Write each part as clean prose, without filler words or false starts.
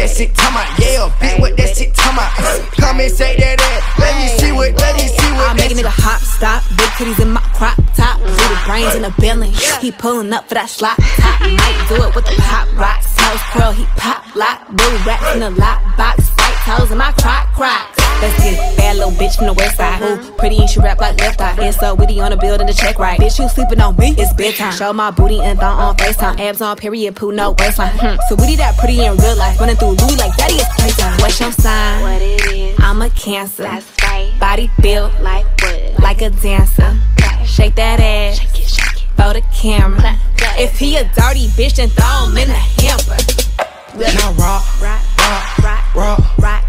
that shit talking about. Yeah, bitch, what that shit talking about. Come and say that ass. Let me see what, I'm making nigga hop, stop. Big titties in my crop top. Little brains in the building. He pulling up for that slot top. Might do it with the pop rocks. House curl, he pop lock. Blue racks in the lock box. White toes in my croc crocs. Let's get it. Bad little bitch from the west side. Who pretty and she rap like left eye. Hands up, witty on the building to check right. Bitch, you sleeping on me? It's bedtime. Show my booty and thong on FaceTime. Abs on period, poo no waistline. So witty that pretty in real life. Running through Loui like daddy is playtime. What's your sign? What it is? I'm a Cancer. That's right. Body built like wood. Like a dancer. Shake that ass. Shake it, shake it. Throw the camera. If he a dirty bitch, then throw him in a hamper. Now rock, rock, rock, rock, rock, rock.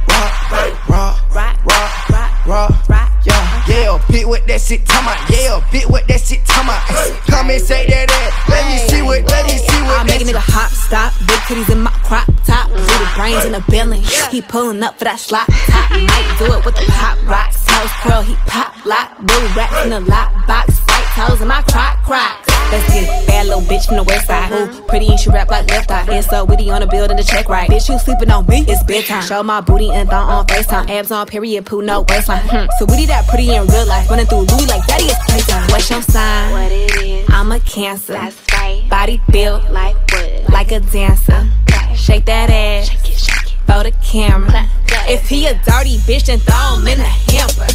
Bitch, what that shit talking about? Yeah, bitch, what that shit talking about? Come and say that ass. Let me see what, I'm making nigga hop, stop. Big titties in my crop top. Little brains in the building. He pulling up for that slot top. Might do it with the pop rocks. House curl, he pop lock. Blue racks in the lock box. White toes in my croc crocs. Let's get it. Bad little bitch from the west side. Who pretty and she rap like left eye. Hands up, witty on the building to check right. Bitch, you sleeping on me? It's bedtime. Show my booty and thong on FaceTime. Abs on period, poo no waistline. So witty that pretty in real life. Running through Loui like daddy is playtime. What's your sign? What it is? I'm a Cancer. That's right. Body built like wood. Like a dancer. Shake that ass. Shake it, shake it. Throw the camera. If he a dirty bitch, then throw him in a hamper.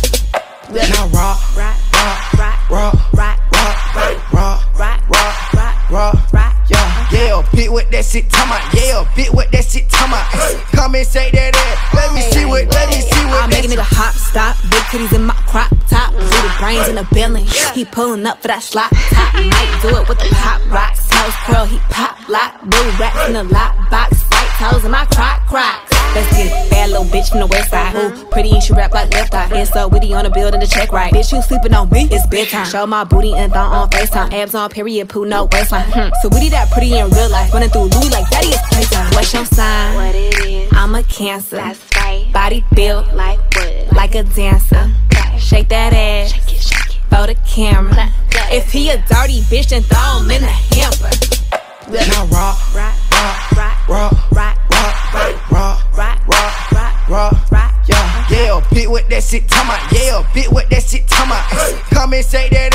Now rock, rock, rock, rock, rock, rock. Yeah, bitch, what that shit talking about? Yeah, bitch, what that shit talking about? Come and say that ass. Let me see what, I'm making nigga hop, stop. Big titties in my crop top. Little brains in the building. He pulling up for that slot top. Might do it with the pop rocks. House curl, he pop lock. Blue racks in the lock box. White toes in my croc crocs. Let's get it. Bad little bitch from the west side. Who pretty and she rap like left eye. Hands up, witty on the building to check right. Bitch, you sleeping on me? It's bedtime. Show my booty and thong on FaceTime. Abs on period, poo no waistline. So witty that pretty in real life. Running through Loui like daddy is playtime. What's your sign? What it is? I'm a Cancer. That's right. Body built like wood. Like a dancer. Shake that ass. Shake it, shake it. Throw the camera. If he a dirty bitch, then throw him in a hamper. Now rock, rock, rock, rock, rock, rock, rock, rock, rock, rock, rock, rock. Yeah, bitch, what that shit talking about? Yeah, bitch, what that shit talking about? Come and say that.